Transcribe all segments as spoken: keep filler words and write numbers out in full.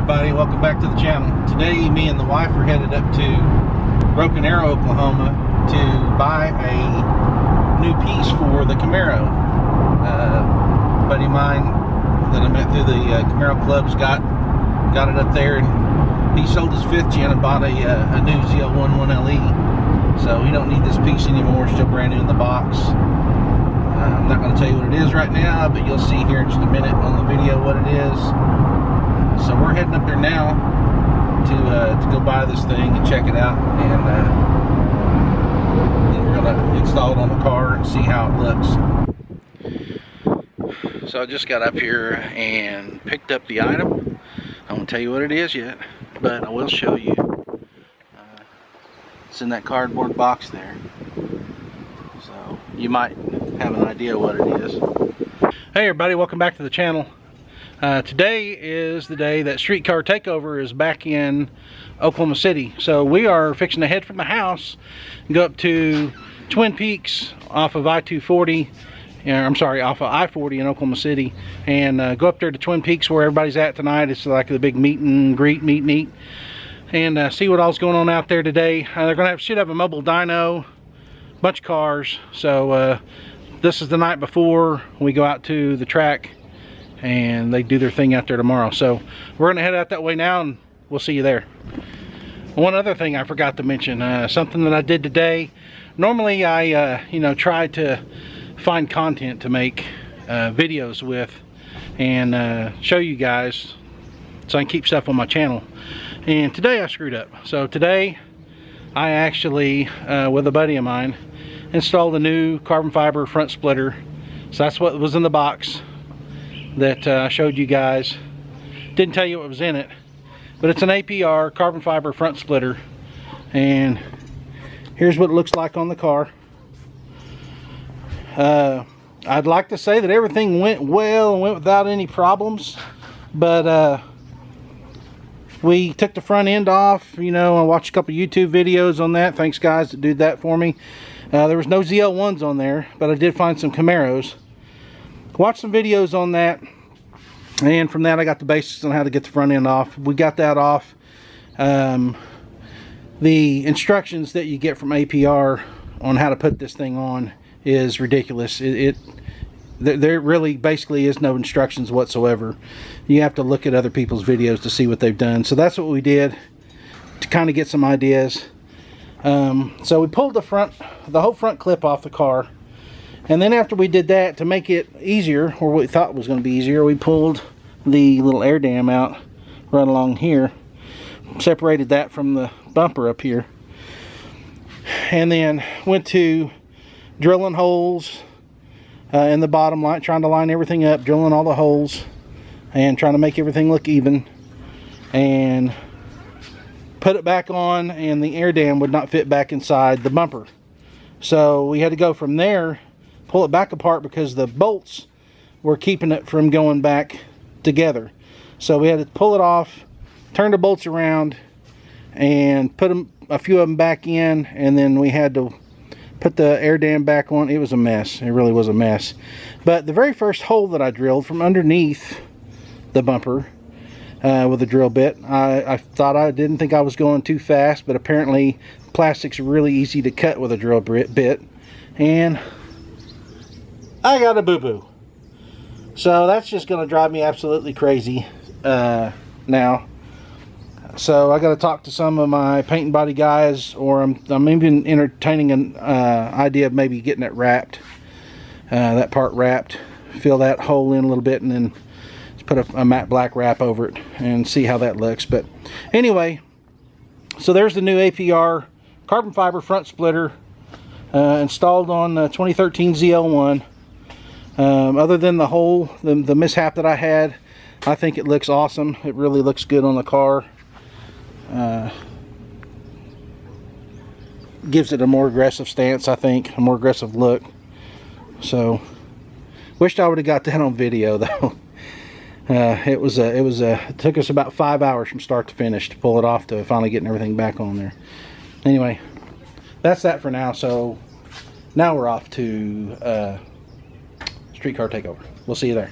everybody, welcome back to the channel. Today me and the wife are headed up to Broken Arrow, Oklahoma to buy a new piece for the Camaro. Uh, a buddy of mine that I met through the uh, Camaro club's got got it up there, and he sold his fifth gen and bought a, uh, a new Z L eleven L E, so we don't need this piece anymore. It's still brand new in the box. Uh, I'm not going to tell you what it is right now, but you'll see here in just a minute on the video what it is. So we're heading up there now to uh, to go buy this thing and check it out, and uh, then we're gonna install it on the car and see how it looks. So I just got up here and picked up the item. I won't tell you what it is yet, but I will show you. Uh, it's in that cardboard box there, so you might have an idea what it is. Hey everybody, welcome back to the channel. Uh, today is the day that Streetcar Takeover is back in Oklahoma City. So we are fixing to head from the house and go up to Twin Peaks off of I two forty, or I'm sorry, off of I forty in Oklahoma City, and uh, go up there to Twin Peaks where everybody's at tonight. It's like the big meet and greet, meet and eat, and uh, see what all's going on out there today. Uh, they're gonna have should have a mobile dyno, bunch of cars. So uh, this is the night before we go out to the track, and they do their thing out there tomorrow. So we're gonna head out that way now, and we'll see you there. One other thing I forgot to mention, uh, something that I did today. Normally I uh, you know, try to find content to make uh, videos with and uh, show you guys so I can keep stuff on my channel, and today I screwed up. So today I actually uh, with a buddy of mine installed a new carbon fiber front splitter. So that's what was in the box that I uh, showed you guys. Didn't tell you what was in it, but it's an A P R carbon fiber front splitter, and here's what it looks like on the car. uh, I'd like to say that everything went well and went without any problems, but uh, we took the front end off. you know I watched a couple YouTube videos on that. Thanks guys that did that for me. Uh, there was no Z L ones on there, but I did find some Camaros. Watched some videos on that, and from that I got the basics on how to get the front end off. We got that off. Um, the instructions that you get from A P R on how to put this thing on is ridiculous. It, it there really basically is no instructions whatsoever. You have to look at other people's videos to see what they've done. So that's what we did to kind of get some ideas. Um, so we pulled the front, the whole front clip off the car. And then after we did that, to make it easier, or what we thought was going to be easier, we pulled the little air dam out right along here, separated that from the bumper up here, and then went to drilling holes uh, in the bottom line, trying to line everything up, drilling all the holes and trying to make everything look even, and put it back on, and the air dam would not fit back inside the bumper. So we had to go from there, pull it back apart, because the bolts were keeping it from going back together. So we had to pull it off, turn the bolts around, and put them, a few of them back in, and then we had to put the air dam back on. It was a mess. It really was a mess. But the very first hole that I drilled from underneath the bumper uh, with a drill bit, I, I thought I didn't think I was going too fast, but apparently plastic's really easy to cut with a drill bit, and I got a boo-boo. So that's just going to drive me absolutely crazy uh, now. So I got to talk to some of my paint and body guys, or I'm, I'm even entertaining an uh, idea of maybe getting it wrapped, uh, that part wrapped, fill that hole in a little bit, and then put a, a matte black wrap over it and see how that looks. But anyway, so there's the new A P R carbon fiber front splitter uh, installed on the twenty thirteen Z L one. Um, other than the hole, the, the mishap that I had, I think it looks awesome. It really looks good on the car. Uh, gives it a more aggressive stance, I think, a more aggressive look. So, wished I would have got that on video though. Uh, it was a, it was a, it took us about five hours from start to finish to pull it off to finally getting everything back on there. Anyway, that's that for now. So now we're off to Uh, Streetcar Takeover. We'll see you there.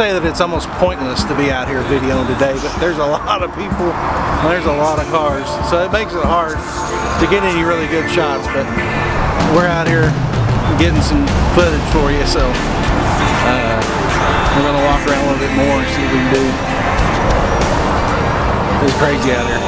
say that it's almost pointless to be out here videoing today, but there's a lot of people and there's a lot of cars, so it makes it hard to get any really good shots. But we're out here getting some footage for you, so uh, we're going to walk around a little bit more and see what we can do. It's crazy out here.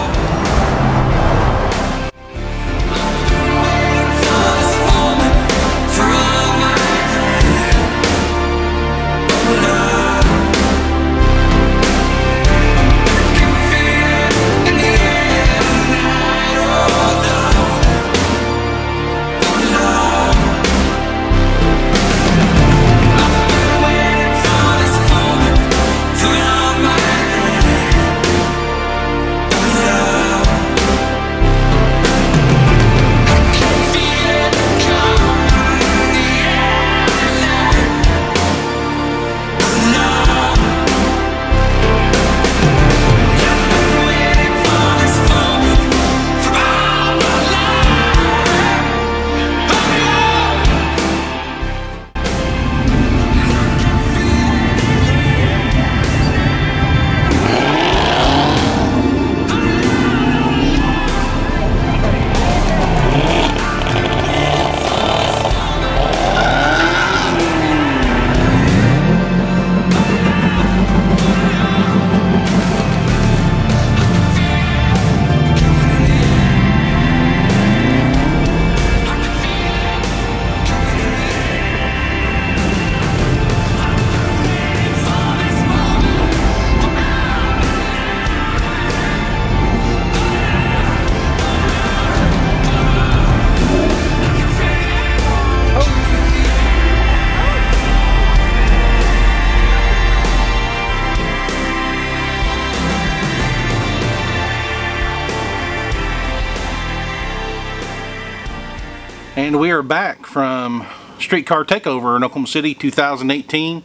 And we are back from Streetcar Takeover in Oklahoma City two thousand eighteen.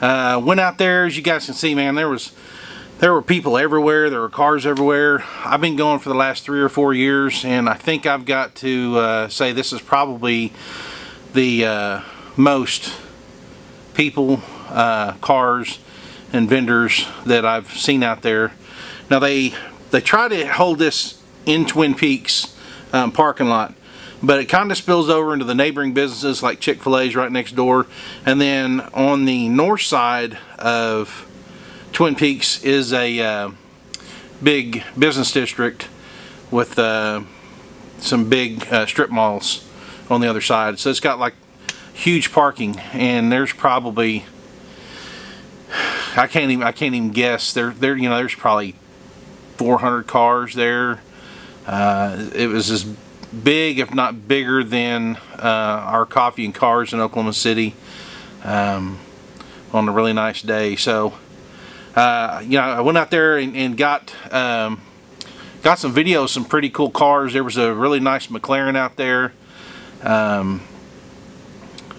Uh, went out there, as you guys can see, man, there was there were people everywhere, there were cars everywhere. I've been going for the last three or four years, and I think I've got to uh, say this is probably the uh, most people, uh, cars, and vendors that I've seen out there. Now they they try to hold this in Twin Peaks um, parking lot, but it kind of spills over into the neighboring businesses like Chick-fil-A's right next door. And then on the north side of Twin Peaks is a uh, big business district with uh, some big uh, strip malls on the other side. So it's got like huge parking, and there's probably, I can't even I can't even guess, there there you know, there's probably four hundred cars there. Uh, it was this big, if not bigger than uh, our coffee and cars in Oklahoma City um, on a really nice day. So uh, you know, I went out there and, and got um, got some videos, some pretty cool cars. There was a really nice McLaren out there. Um,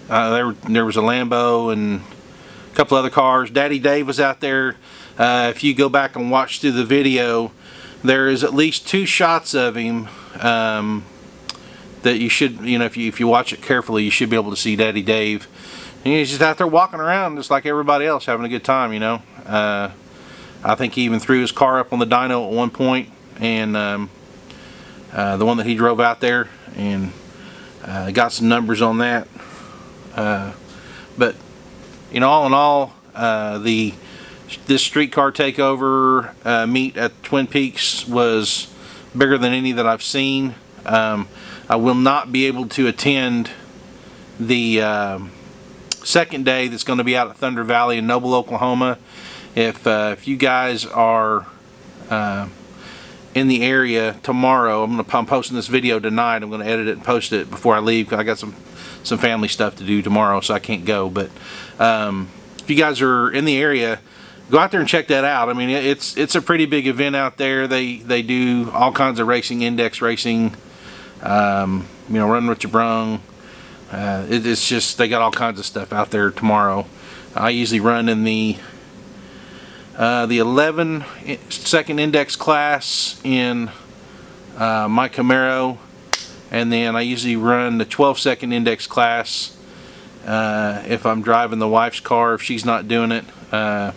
uh, there there was a Lambo and a couple other cars. Daddy Dave was out there. Uh, if you go back and watch through the video, there is at least two shots of him um, that you should, you know, if you if you watch it carefully, you should be able to see Daddy Dave. And he's just out there walking around just like everybody else, having a good time, you know. Uh, I think he even threw his car up on the dyno at one point, and um, uh, the one that he drove out there, and uh, got some numbers on that. Uh, but you know, all in all, uh, the this Streetcar Takeover uh, meet at Twin Peaks was bigger than any that I've seen. Um, I will not be able to attend the uh, second day that's going to be out at Thunder Valley in Noble, Oklahoma. If, uh, if you guys are uh, in the area tomorrow, I'm, gonna, I'm posting this video tonight. I'm going to edit it and post it before I leave, because I got some, some family stuff to do tomorrow, so I can't go. But um, if you guys are in the area, go out there and check that out. I mean, it's it's a pretty big event out there. They they do all kinds of racing, Index Racing, um, you know, Run What You Brung. Uh, it, it's just, they got all kinds of stuff out there tomorrow. I usually run in the uh, the eleven second Index class in uh, my Camaro, and then I usually run the twelve second Index class uh, if I'm driving the wife's car, if she's not doing it. Uh,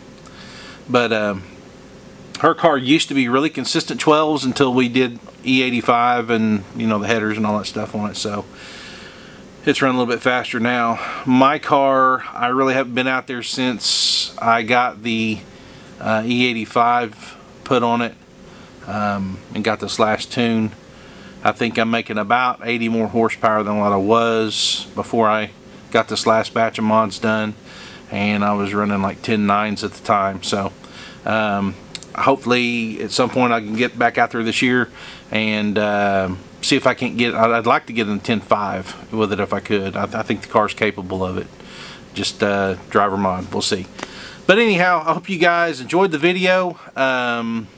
but um, her car used to be really consistent twelves until we did E eighty-five and, you know, the headers and all that stuff on it. So it's running a little bit faster now. My car, I really haven't been out there since I got the uh, E eighty-five put on it um, and got this last tune. I think I'm making about eighty more horsepower than what I was before I got this last batch of mods done, and I was running like ten nines at the time. So um, hopefully at some point I can get back out there this year and uh, see if I can't get, I'd like to get in ten five with it if I could. I, th I think the car's capable of it, just uh, driver mod, we'll see. But anyhow, I hope you guys enjoyed the video. Um,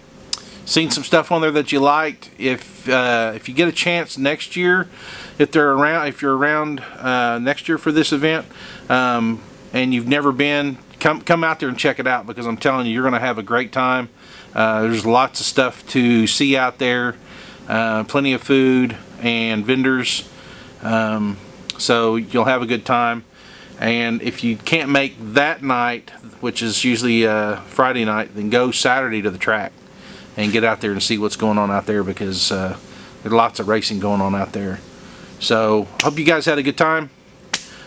seen some stuff on there that you liked. If uh, if you get a chance next year, if they're around, if you're around uh, next year for this event, um, and you've never been, come come out there and check it out, because I'm telling you, you're going to have a great time. Uh, there's lots of stuff to see out there, uh, plenty of food and vendors, um, so you'll have a good time. And if you can't make that night, which is usually uh, Friday night, then go Saturday to the track and get out there and see what's going on out there, because uh, there's lots of racing going on out there. So hope you guys had a good time.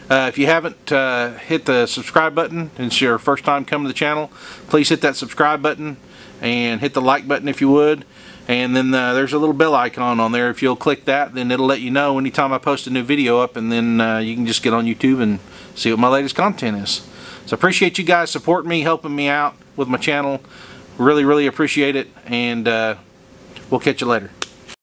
Uh, if you haven't, uh, hit the subscribe button. And it's your first time coming to the channel, please hit that subscribe button and hit the like button if you would. And then uh, there's a little bell icon on there. If you'll click that, then it'll let you know anytime I post a new video up, and then uh, you can just get on YouTube and see what my latest content is. So appreciate you guys supporting me, helping me out with my channel. Really, really appreciate it, and uh, we'll catch you later.